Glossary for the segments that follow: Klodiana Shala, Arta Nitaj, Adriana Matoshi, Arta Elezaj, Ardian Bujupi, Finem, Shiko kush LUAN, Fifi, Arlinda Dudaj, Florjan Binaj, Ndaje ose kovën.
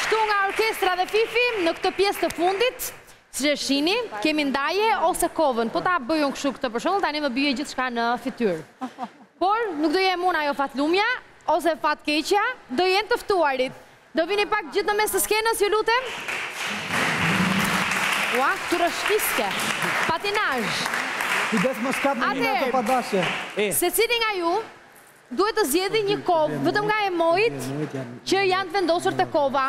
Shtu nga orkestra dhe Fifi, në këtë pjesë të fundit, që shini, kemi Ndaje ose kovën. Po ta bëjun këshu këtë përshull, tani më bëjë gjithë shka në fytyrë. Por, nuk do jem unë ajo fatlumja, ose fatkeqja, do jenë tëftuarit. Do vini pak gjithë në mes të skenës, ju lutem. Ua, të rështiske, patinazh. Atër, se cili nga ju... Duhet të zjedhi një kovë, vetëm nga emojt që janë të vendosur të kova.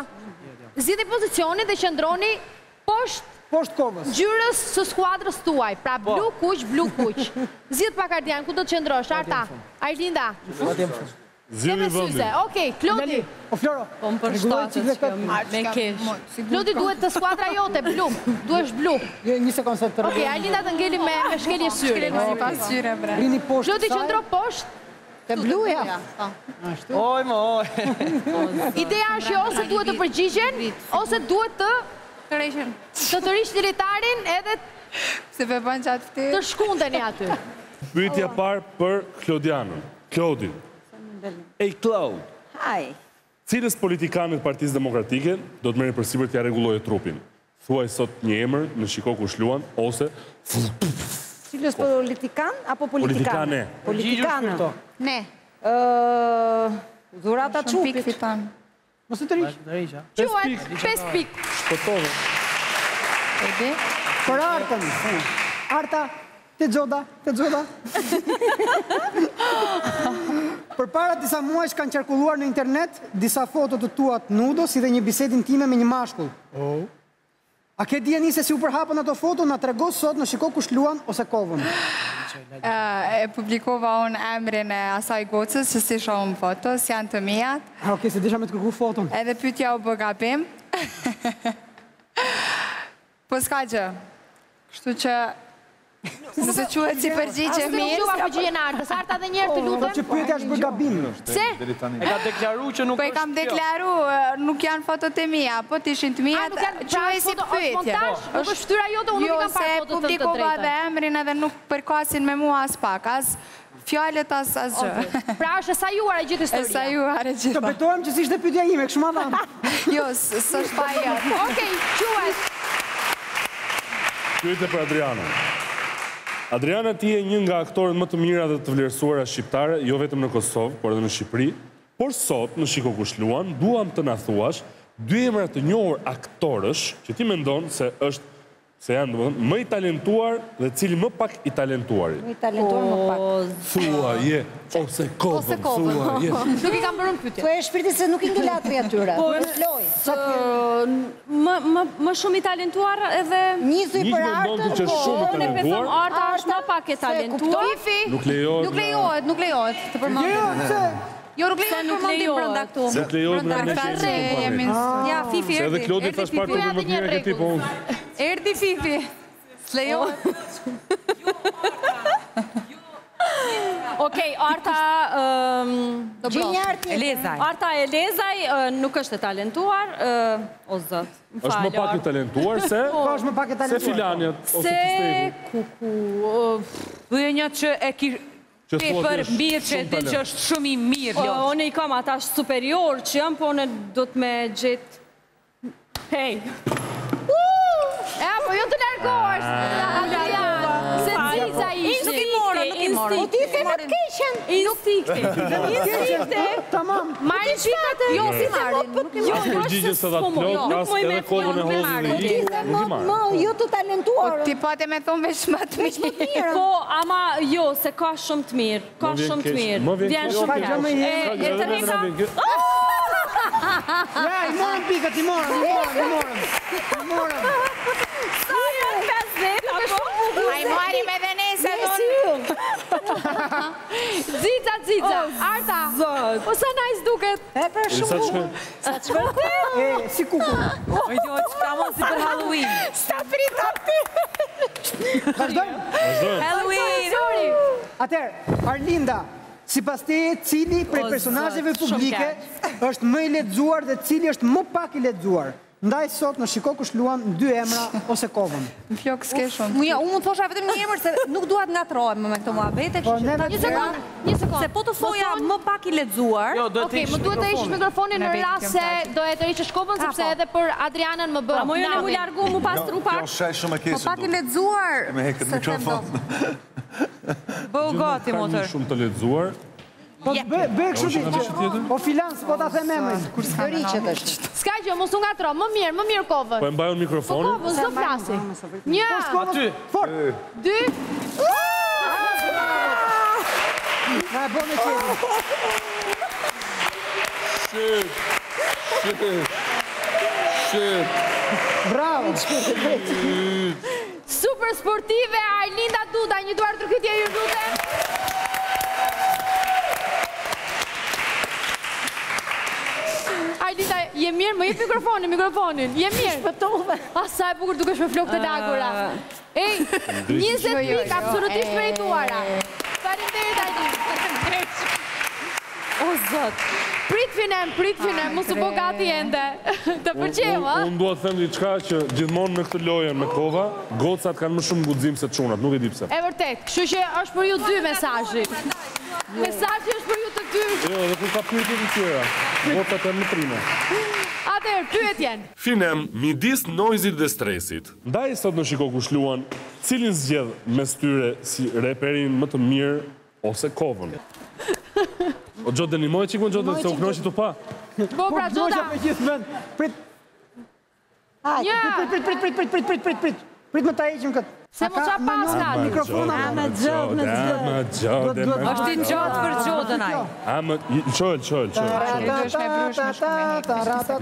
Zjedhi pozicionin dhe qëndroni poshtë kovës. Gjyrës së skuadrës tuaj, pra blu kuq, blu kuq. Zjedh pak Ardian, ku do të qëndrosh? Arta, Arlinda. Zjedhi vëndi. Okej, Klodi. O Floro. Po më përshtatës me kesh. Klodi duhet të skuadra jote, blu. Duesh blu. Një sekundë se të rëndë. Okej, Arlinda të ngeli me shkelje syre. Klodi qëndro poshtë. Të bluja. Oj, më oj. Ideja është që ose duhet të përgjigjen, ose duhet të të rish diletarin edhe të shkunden e aty. Pyetja parë për Klodianën. Klodin. Ej, Klod. Haj. Cilës politikanët Partisë Demokratike do të merrin përsipër t'ia rregullojë trupin? Thuaj sot një emër në Shiko kush LUAN, ose... Cilës politikan apo politikane? Politikane. Ne. Dhurata Qupit. Mosë të rishë. Quat 5 pikë. Shpotove. Për Artën. Arta, të gjoda, të gjoda. Për para disa muajsh kanë qarkulluar në internet disa foto të tuat nudo si dhe një bisedin time me një mashkull. Oh. A ke djeni se si u përhapën ato foto, nga tregu sot në Shiko kush LUAN ose kovën? E publikova unë emrin e asaj gocës, që si shohëm fotos, janë të mijat. Ok, se disha me të kërku foton. Edhe pytja u bë gabim. Po s'ka gjë. Kështu që... Nëse quhet si përgjigje mirë... Asë të përgjigje në Artës, Arta dhe njerë të lutëm. Që pyetja është bë gabim. Se? E ka deklaru që nuk është kjo. Po e kam deklaru, nuk janë fotot e mija, po të ishin të mija, quhet si pyetje. Nuk është ftyra jote, unë nuk i kam parë fotot të drejta. Jo, se publikova dhe emrin edhe nuk përkasin me mua as pak, as fjallet as gjë. Pra është e sajuar e gjithë historia. E sajuar e gjithë. Të betohem që si ishte pyetja ime, kështu më dham. Jo, s'është pa jot. Okej, quhet. Pyetje për Adrianën. Adriana, ti e një nga aktorët më të mira dhe të vlerësuara shqiptare, jo vetëm në Kosovë, por edhe në Shqipëri. Por sot, në Shiko kush LUAN, duam të na thuash dy emra të njohur aktorësh që ti mendon se janë më i talentuar dhe cili më pak i talentuari. Më i talentuar më pak. Thuaje, ose kovën, thuaje. Nuk i kam bërë pyetje. Po e shpirti se nuk i ngel atri atyra. Po loj. Më shumë i talentuar edhe nisi për Artën. Unë besoj Arta është më pak e talentuar. Nuk lejohet. Nuk lejohet të përmendim. Jo, nuk lejohet për mëndim përnda këtu. Nuk lejohet për mëndim përnda këtu. Ja, Fifi erdi. Se edhe Klodi tash pak të për më të mire këti, po unë. Erdi Fifi. S'lejohet. Okej, Arta... Gjinjartë. Elezaj. Arta Elezaj nuk është e talentuar. O zëtë. Është më pak e talentuar se... është më pak e talentuar. Se Filanjët. Se... Bëjënja që e ki... Për mirë që e din që është shumë i mirë. One i kam ata është superior që jam, po one do të me gjithë... Hej! E, po ju të largosh! Se cica ishte! Nuk i morë, O ti ke në të keqen! Instikte! Tamam! Mari pikatë! Jo, si se motë për... Jo, nuk moj me fjallë me marë! O ti se motë më, jo të talentuarë! O ti pate me thonë vesh më të mirë! Po, ama jo, se ka shumë të mirë! Ka shumë të mirë! Vjen shumë kesh! E të reka... Ja, i morën pikët, i morën! A i mari me dhe nese Zica Arta. O sa na i zduket. E për shumë kuku. Sa të shpërte. E si kuku. Ojo që ka mos si për Halloween. Sta frita ti. Vazhdojmë Halloween. Atër, Arlinda, si pas te cili prej personajëve publike është më i lexuar dhe cili është më pak i lexuar? Ndaj sot në Shiko kush luan dy emra ose kovën. Flok s'ke shumë. Unë mund të thosha vetëm një emër se nuk duat ngatrohem me këto muhabete. Një sekond. Se po të thoja më pak i lexuar. Okej, më duhet të hiq mikrofonin në rast se do e tërhiqësh kovën sepse edhe për Adrianën më bën. Po jo, më largu mu pas trupak. Po pak i lexuar. Me heket mikrofon. Bëu gati motor. Shumë të lexuar. Po bëj kështu ti. Po filan s'po ta them emrin. Kur sforiçet është. S'ka gjë, mos u ngatro. Më mirë kovën. Po e mbajon mikrofonin. Po kovën s'do flasi. 1, 2. Na bonë ti. Shit. Bravo. Super sportive Arlinda Dudaj, një duar ndërhytje ju lutem. Arlinda, je mirë, më jep mikrofonin. Je mirë. Shpëtove. Sa e bukur dukesh me flokët e lagura. Ej, 20 pikë absolutisht merituara. Faleminderit Arlinda. O zot. Prit finem, mos u bë gati ende. Të pëlqeu, ha? Unë dua të them diçka që gjithmonë në këtë lojë me kova, gocat kanë më shumë guxim se çunat, nuk e di pse. E vërtet. Kështu që është për ju dy mesazhi. Mesazhi është për ju të dy. Jo, edhe kur ka pyetje të tjera. Gocat janë në primë. Atëherë pyetjen. Finem midis noizit dhe stresit. Ndaj sot në Shiko kush luan, cilin zgjedh mes tyre si reperin më të mirë ose kovën? O gjodë dënimoj qikë më gjodë, se u knoqit u pa. Po pra gjoda. Prit. Prit më ta eqim këtë. Se më qa pas nga. Mikrofona. A me gjodë. Ashtë i gjodë për gjodë naj. Qojlë.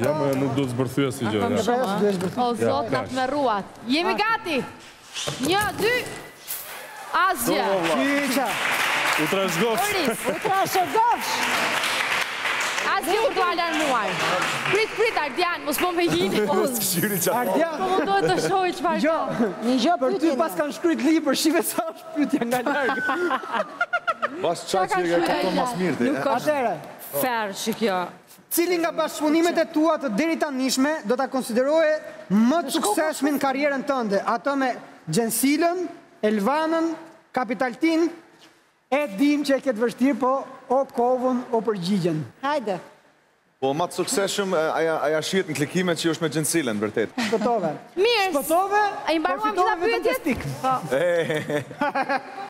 Jam nuk do të zbërthuja si gjodë. O zot në të me ruat. Jemi gati. 1, 2. Asja. Qiqa. U trashgofsh! Asë jo të alarmuar. Prit, Ardian, mos po me hini. Ardian! Po më dojtë të shoj që parka. Jo, për ty pas kanë shkryt libër, shive sa është pytja nga largë. Pas qaqë e këto mas mirë. Atere. Fair, shikjo. Cili nga bashkëpunimet e tua të deri tanishme do ta konsideroje më të suksesshme në karrierën tënde? Ato me Gjensilën, Elvanën, Kapitaltin, e dim që e këtë vështirë, po o kovën, o përgjigjen. Hajde. Po, ma të sukseshëm, aja shiet në klikime që është me Gjensilën, vërtet. Shpëtove. Mirës. Shpëtove, përfitove vetëm të stikë.